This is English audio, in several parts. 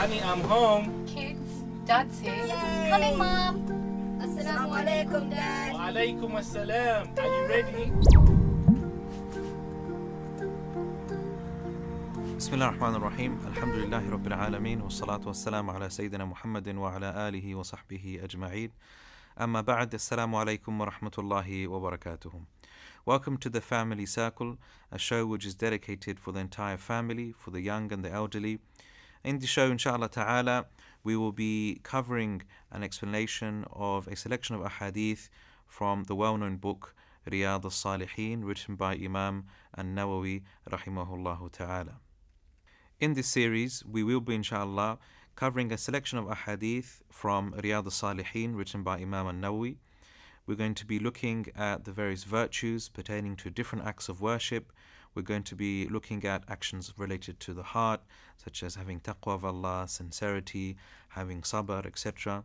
Honey, I'm home. Kids, Dad's here. Yay. Coming, Mom. Assalamu alaikum, Dad. Wa alaikum assalam. Are you ready? Bismillah ar-Rahman ar-Rahim. Alhamdulillahi Rabbil Alameen. Wa salatu wa salam ala Sayyidina Muhammadin wa ala alihi wa sahbihi ajma'een. Amma ba'd. Assalamu alaikum wa rahmatullahi wa barakatuhum. Welcome to the Family Circle, a show which is dedicated for the entire family, for the young and the elderly. In the show, inshallah ta'ala, we will be covering an explanation of a selection of ahadith from the well-known book Riyadh As-Saliheen, written by Imam An-Nawawi rahimahullah ta'ala. In this series, we will be, inshallah, covering a selection of ahadith from Riyadh As-Saliheen, written by Imam An-Nawawi. We're going to be looking at the various virtues pertaining to different acts of worship. We're going to be looking at actions related to the heart, such as having taqwa of Allah, sincerity, having sabr, etc.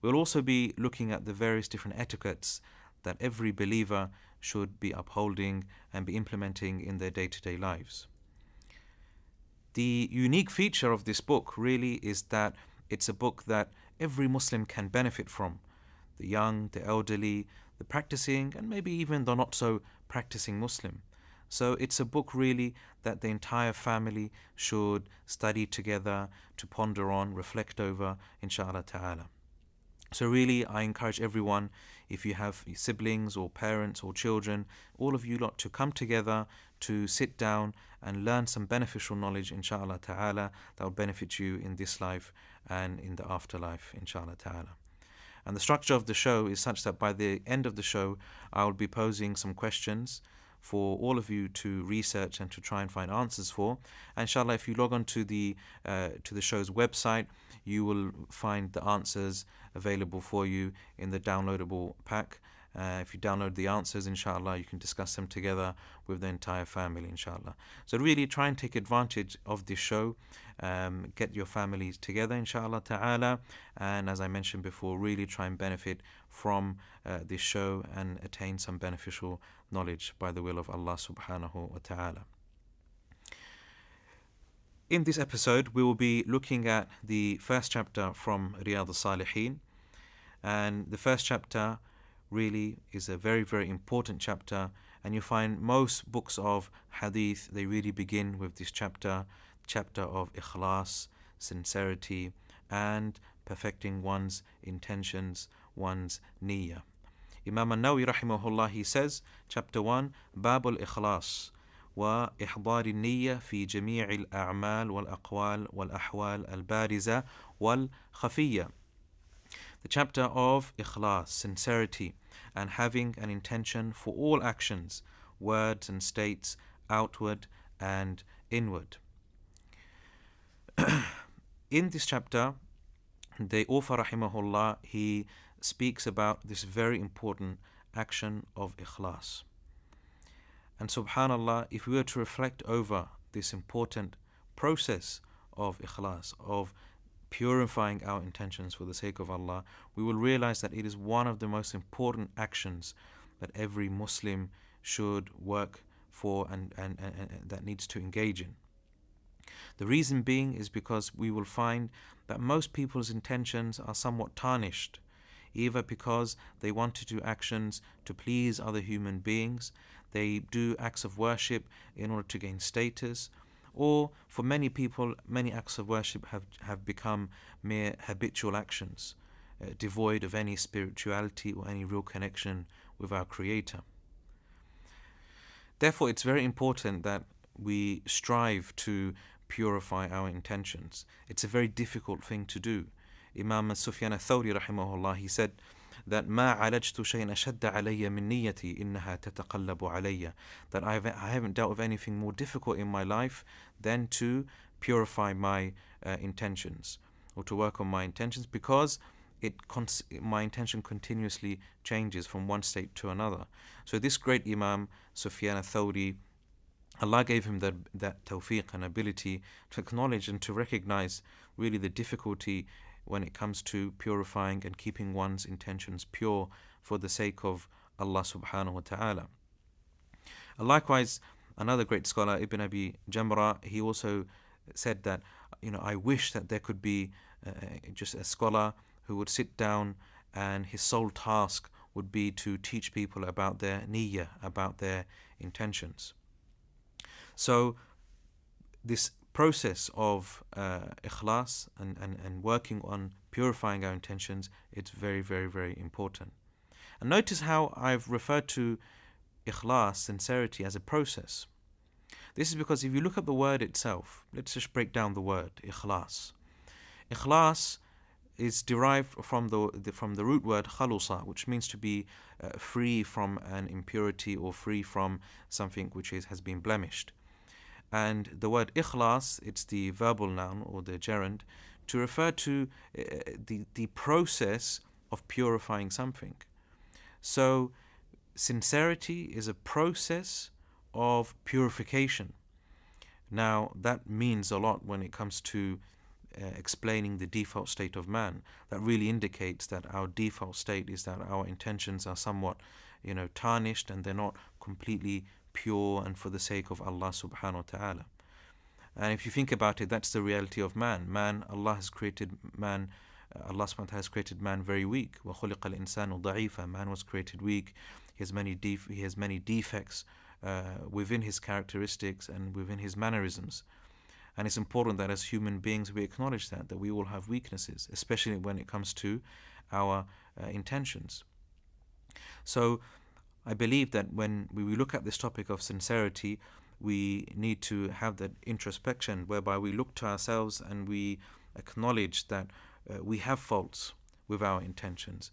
We'll also be looking at the various different etiquettes that every believer should be upholding and be implementing in their day-to-day lives. The unique feature of this book really is that it's a book that every Muslim can benefit from. The young, the elderly, the practicing, and maybe even the not-so-practicing Muslim. So it's a book really that the entire family should study together, to ponder on, reflect over, inshallah ta'ala. So really, I encourage everyone, if you have siblings or parents or children, all of you lot to come together, to sit down and learn some beneficial knowledge, inshallah ta'ala, that will benefit you in this life and in the afterlife, inshallah ta'ala. And the structure of the show is such that by the end of the show, I will be posing some questions for all of you to research and to try and find answers for. And inshallah, if you log on to the show's website, you will find the answers available for you in the downloadable pack. If you download the answers, inshallah, you can discuss them together with the entire family, inshallah. So really try and take advantage of this show. Get your families together, inshallah ta'ala. And as I mentioned before, really try and benefit from this show and attain some beneficial knowledge by the will of Allah subhanahu wa ta'ala. In this episode, we will be looking at the first chapter from Riyadh As-Saliheen. And the first chapter really is a very, very important chapter, and you find most books of hadith, they really begin with this chapter of ikhlas, sincerity, and perfecting one's intentions, one's niyyah. Imam An-Nawawi rahimahullah, he says, chapter 1, Babul Ikhlas wa ihdari niyyah fi jami'il a'mal wal aqwal wal ahwal al bariza wal khafiyya. The chapter of ikhlas, sincerity, and having an intention for all actions, words and states, outward and inward. In this chapter, the author rahimahullah, he speaks about this very important action of ikhlas. And subhanallah, if we were to reflect over this important process of ikhlas, of purifying our intentions for the sake of Allah, we will realize that it is one of the most important actions that every Muslim should work for and that needs to engage in. The reason being is because we will find that most people's intentions are somewhat tarnished, either because they want to do actions to please other human beings, they do acts of worship in order to gain status, or for many people, many acts of worship have become mere habitual actions, devoid of any spirituality or any real connection with our Creator. Therefore, it's very important that we strive to purify our intentions. It's a very difficult thing to do. Imam Sufyan ath-Thawri rahimahullah, he said that مَا عَلَجْتُ شَيْءٍ أَشَدَّ عَلَيَّ مِنْ نِيَّتِي إِنَّهَا تَتَقَلَّبُ عَلَيَّ. That I haven't dealt with anything more difficult in my life than to purify my intentions, or to work on my intentions, because my intention continuously changes from one state to another. So this great Imam Sufyan ath-Thawri, Allah gave him that tawfiq and ability to acknowledge and to recognize really the difficulty when it comes to purifying and keeping one's intentions pure for the sake of Allah subhanahu wa ta'ala. And likewise, another great scholar, Ibn Abi Jamra, he also said that I wish that there could be just a scholar who would sit down and his sole task would be to teach people about their niyyah, about their intentions. So this process of ikhlas and working on purifying our intentions, it's very, very, very important. And notice how I've referred to ikhlas, sincerity, as a process. This is because if you look at the word itself, let's just break down the word, ikhlas. Ikhlas is derived from the root word khalusa, which means to be free from an impurity or free from something which has been blemished. And the word ikhlas, it's the verbal noun or the gerund, to refer to the process of purifying something. So sincerity is a process of purification. Now that means a lot when it comes to explaining the default state of man. That really indicates that our default state is that our intentions are somewhat, tarnished, and they're not completely pure and for the sake of Allah subhanahu wa ta'ala. And if you think about it, that's the reality of man. Allah subhanahu wa ta'ala has created man very weak. وَخُلِقَ الْإِنسَانُ ضَعِيفًا. Man was created weak. He has many defects within his characteristics and within his mannerisms. And it's important that as human beings we acknowledge that we all have weaknesses, especially when it comes to our intentions. So I believe that when we look at this topic of sincerity, we need to have that introspection whereby we look to ourselves and we acknowledge that we have faults with our intentions.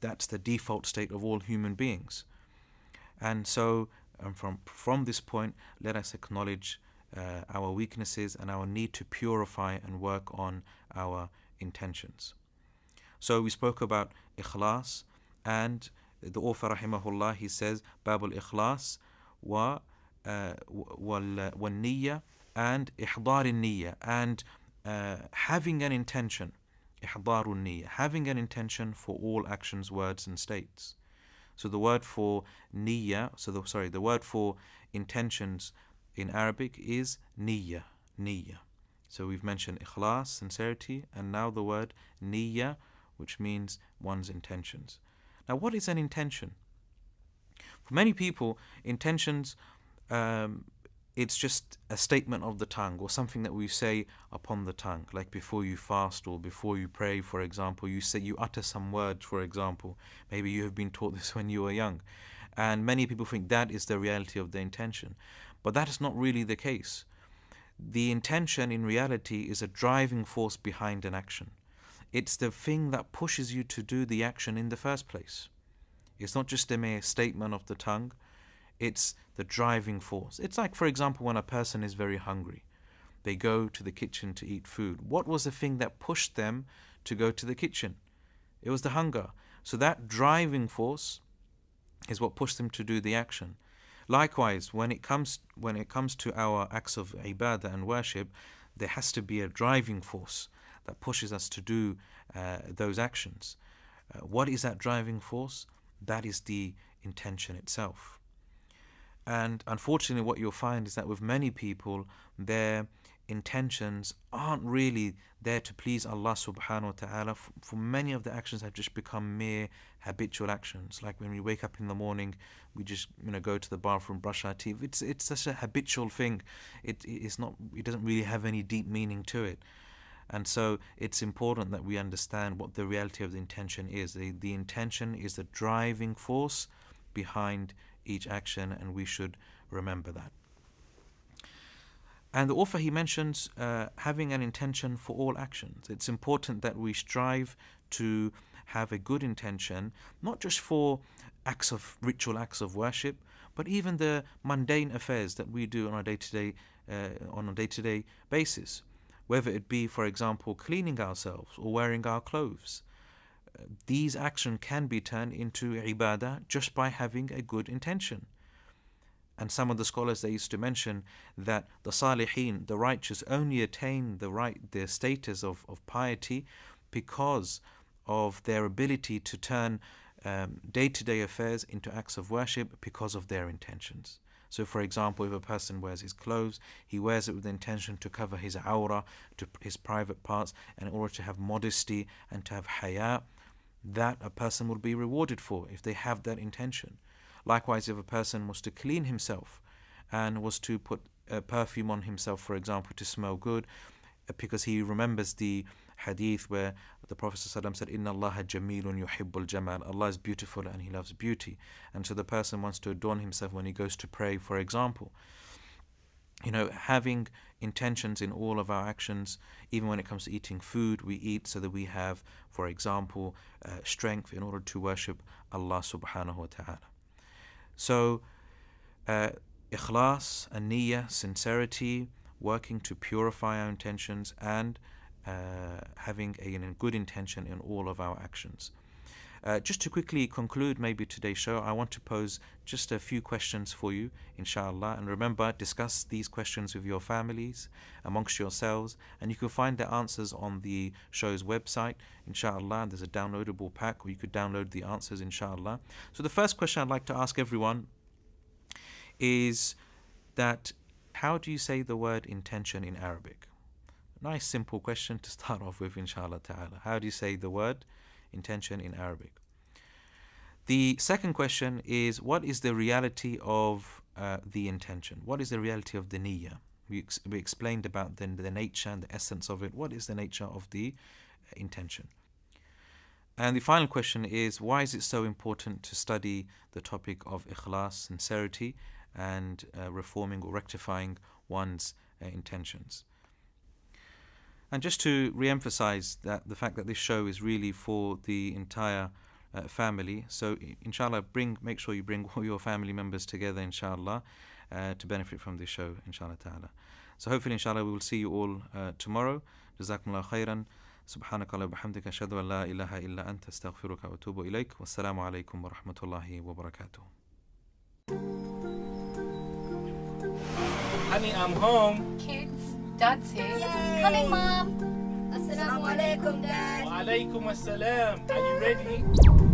That's the default state of all human beings. And so from this point, let us acknowledge our weaknesses and our need to purify and work on our intentions. So we spoke about ikhlas, and the author rahimahullah, he says bab al-ikhlas wal-niyya and ihdar al-niyya, and having an intention, ihdar al-niyya, having an intention for all actions, words and states. So the word for niyya, the word for intentions in Arabic is niyya, niyya. So we've mentioned ikhlas, sincerity, and now the word niyya, which means one's intentions. Now, what is an intention? For many people, intentions, it's just a statement of the tongue or something that we say upon the tongue, like before you fast or before you pray, for example, you utter some words, for example. Maybe you have been taught this when you were young. And many people think that is the reality of the intention. But that is not really the case. The intention in reality is a driving force behind an action. It's the thing that pushes you to do the action in the first place. It's not just a mere statement of the tongue. It's the driving force. It's like, for example, when a person is very hungry, they go to the kitchen to eat food. What was the thing that pushed them to go to the kitchen? It was the hunger. So that driving force is what pushed them to do the action. Likewise, when it comes to our acts of ibadah and worship, there has to be a driving force that pushes us to do those actions. What is that driving force? That is the intention itself. And unfortunately, what you'll find is that with many people, their intentions aren't really there to please Allah subhanahu wa ta'ala. For many of the actions have just become mere habitual actions. Like when we wake up in the morning, we just go to the bathroom, brush our teeth. It's such a habitual thing. It doesn't really have any deep meaning to it. And so it's important that we understand what the reality of the intention is. The intention is the driving force behind each action, and we should remember that. And the author, he mentions having an intention for all actions. It's important that we strive to have a good intention, not just for ritual acts of worship, but even the mundane affairs that we do on a day-to-day basis. Whether it be, for example, cleaning ourselves or wearing our clothes. These actions can be turned into ibadah just by having a good intention. And some of the scholars, they used to mention that the Saliheen, the righteous, only attain their status of piety because of their ability to turn day-to-day affairs into acts of worship because of their intentions. So for example, if a person wears his clothes, he wears it with the intention to cover his awrah, to his private parts, and in order to have modesty and to have haya, that a person will be rewarded for if they have that intention. Likewise, if a person was to clean himself and was to put perfume on himself, for example, to smell good, because he remembers the hadith where the Prophet ﷺ said, "Inna Allaha jamilun yuhibbul jamal." Allah is beautiful and He loves beauty. And so the person wants to adorn himself when he goes to pray, for example. You know, having intentions in all of our actions, even when it comes to eating food, we eat so that we have, for example, strength in order to worship Allah subhanahu wa ta'ala. So, ikhlas and niyyah, sincerity, working to purify our intentions, and having a good intention in all of our actions. Just to quickly conclude maybe today's show, I want to pose just a few questions for you, inshallah. And remember, discuss these questions with your families, amongst yourselves, and you can find the answers on the show's website, inshallah. There's a downloadable pack where you could download the answers, inshallah. So the first question I'd like to ask everyone is that, how do you say the word intention in Arabic? Nice simple question to start off with, inshallah ta'ala. How do you say the word intention in Arabic? The second question is, what is the reality of the intention? What is the reality of the niyyah? We explained about the nature and the essence of it. What is the nature of the intention? And the final question is, why is it so important to study the topic of ikhlas, sincerity, and reforming or rectifying one's intentions? And just to re-emphasize that the fact that this show is really for the entire family, so inshallah, make sure you bring all your family members together, inshallah, to benefit from this show, inshallah ta'ala. So hopefully, inshallah, we will see you all tomorrow. Jazakumullah khairan. Subhanakallah wa bihamdika, ashhadu an la ilaha illa anta, astaghfiruka wa atubu ilaik. Wassalamu alaikum wa rahmatullahi wa barakatuh. Honey, I'm home. Kids, Dad's here. Yay. Coming, Mom. Assalamu alaikum, Dad. Wa alaikum assalam. Are you ready?